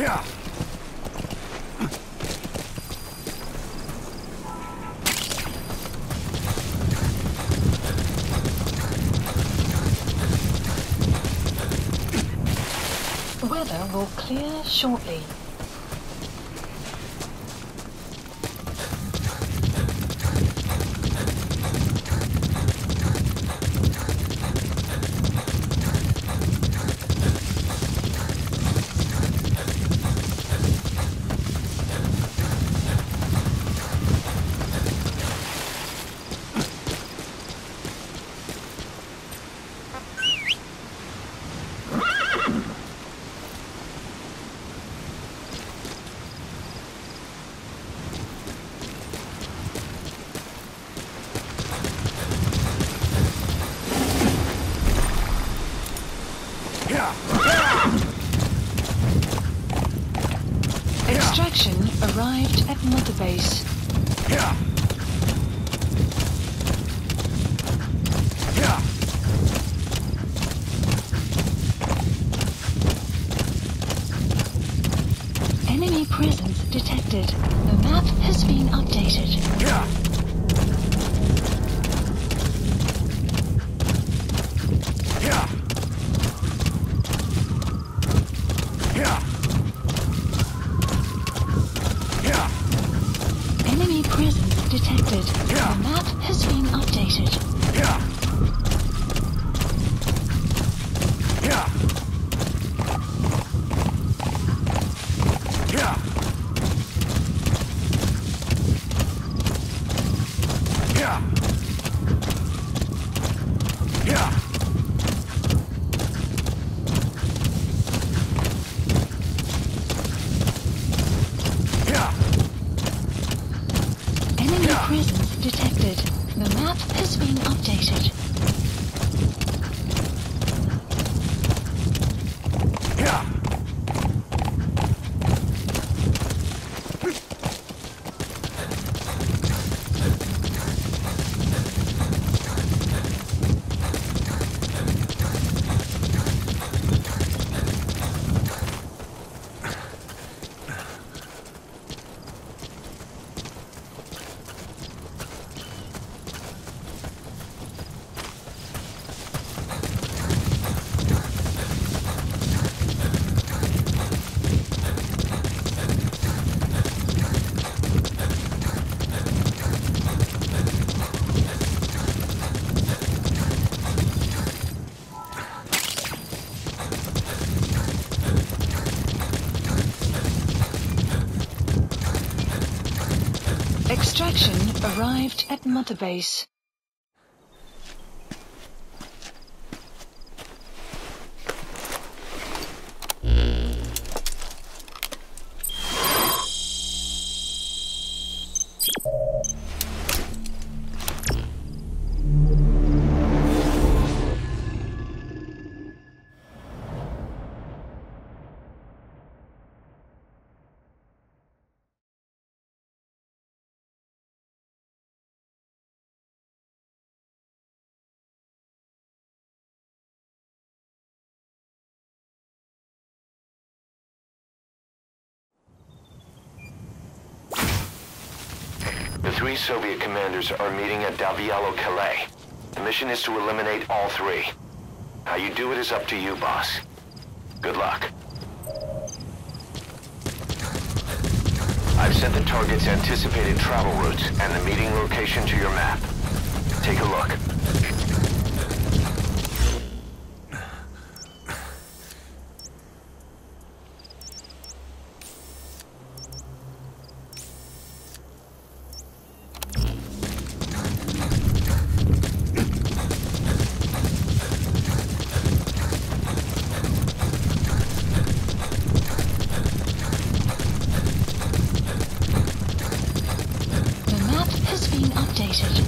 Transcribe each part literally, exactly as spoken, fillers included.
The weather will clear shortly. Extraction arrived at Mother Base. Yeah. Yeah. Enemy presence detected. The map has been updated. Yeah. Detected. Yeah. The map has been updated. Yeah. Yeah. Yeah. Yeah. Yeah. Yeah. Presence detected. The map has been updated. Yeah. Extraction arrived at Mother Base. The three Soviet commanders are meeting at Davialo Calais. The mission is to eliminate all three. How you do it is up to you, boss. Good luck. I've sent the target's anticipated travel routes and the meeting location to your map. Take a look. Updated.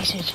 activated.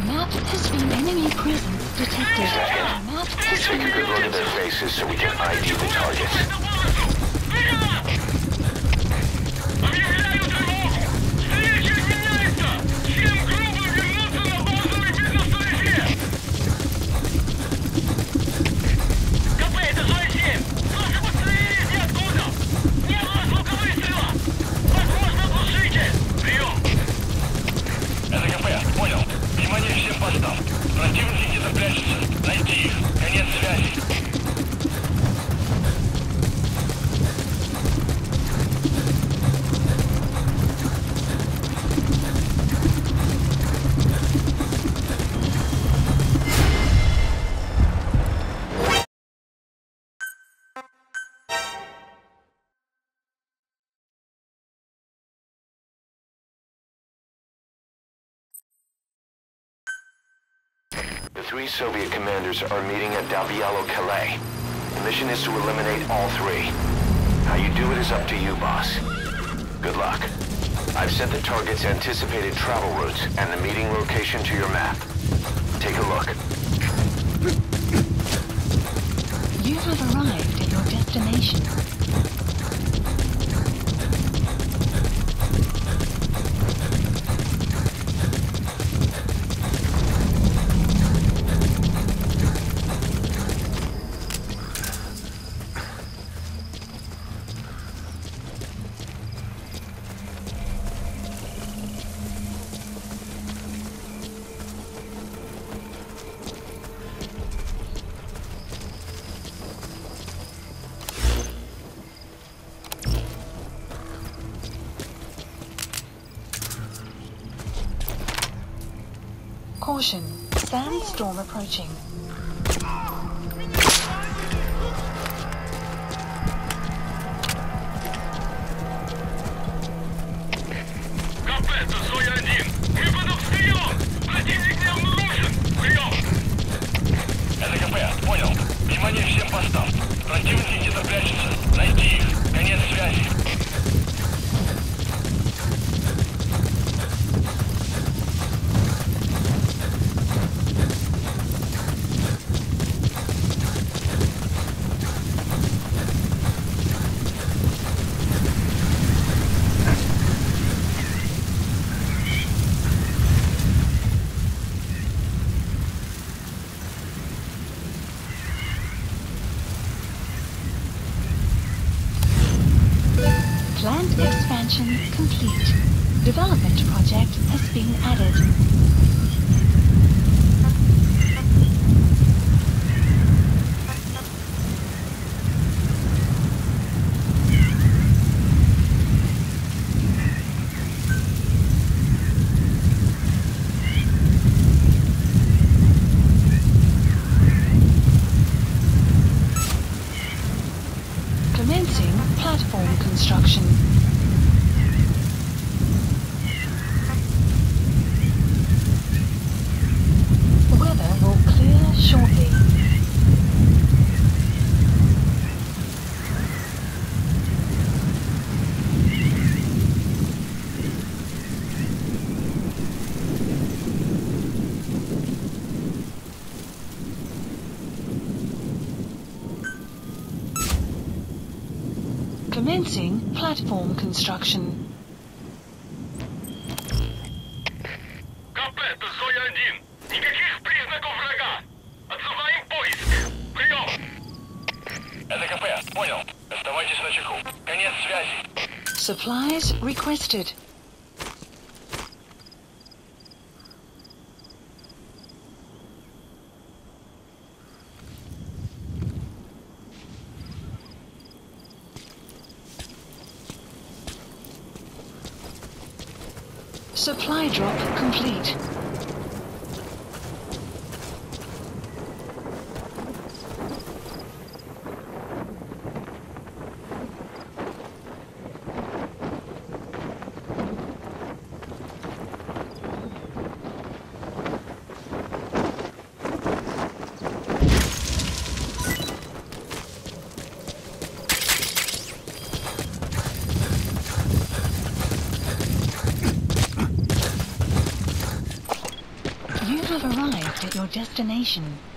Take a good look at their faces so we can I D the targets. The three Soviet commanders are meeting at Davialo Calais. The mission is to eliminate all three. How you do it is up to you, boss. Good luck. I've sent the target's anticipated travel routes and the meeting location to your map. Take a look. You have arrived at your destination. Caution, sandstorm approaching. complete. Development project has been added. Commencing platform construction. Weather will clear shortly. Commencing platform construction. Капета, Зоя один. Никаких признаков врага. Отзываем поиск. Прием. Это КП, понял. Оставайтесь на чеку. Конец связи. Supplies requested. Supply drop complete. Your destination.